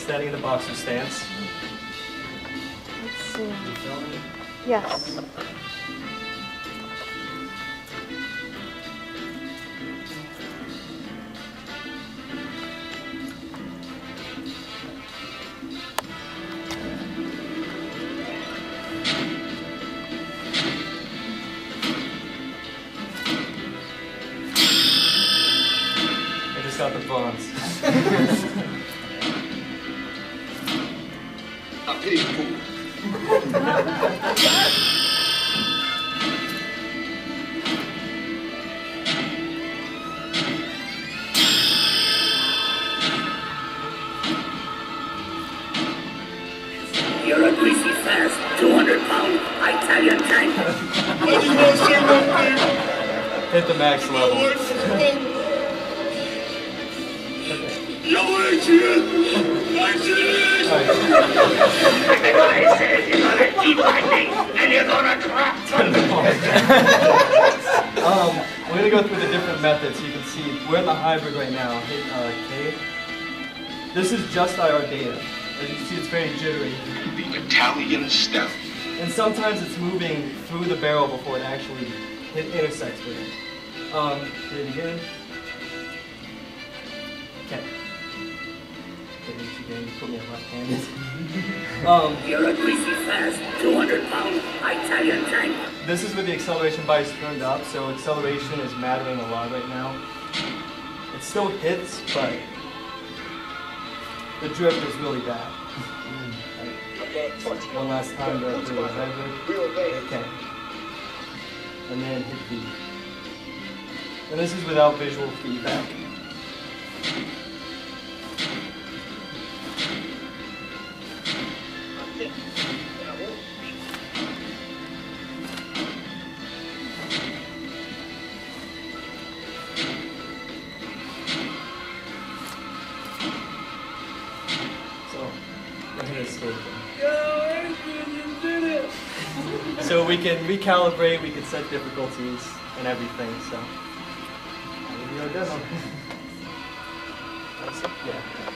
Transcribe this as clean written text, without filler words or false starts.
standing in the boxer stance. Let's see. You feel me? Yes. Got the bonds. I pity you. You're a greasy fast, 200-pound Italian tank. Hit the max level. No, I did. I did. I said you're gonna eat my thing and you're gonna crap. We're gonna go through the different methods. You can see we're in the hybrid right now. Hit K. This is just IR data. As you can see, it's very jittery. The Italian step. And sometimes it's moving through the barrel before it actually intersects with it. Do it again. Okay. You're a greasy fast, 200-pound Italian tank. This is with the acceleration bias turned up, so acceleration is mattering a lot right now. It still hits, but the drift is really bad. One last time, go through the hybrid. Okay. And then hit V. And this is without visual feedback. So we can recalibrate, we can set difficulties and everything, so. Yeah.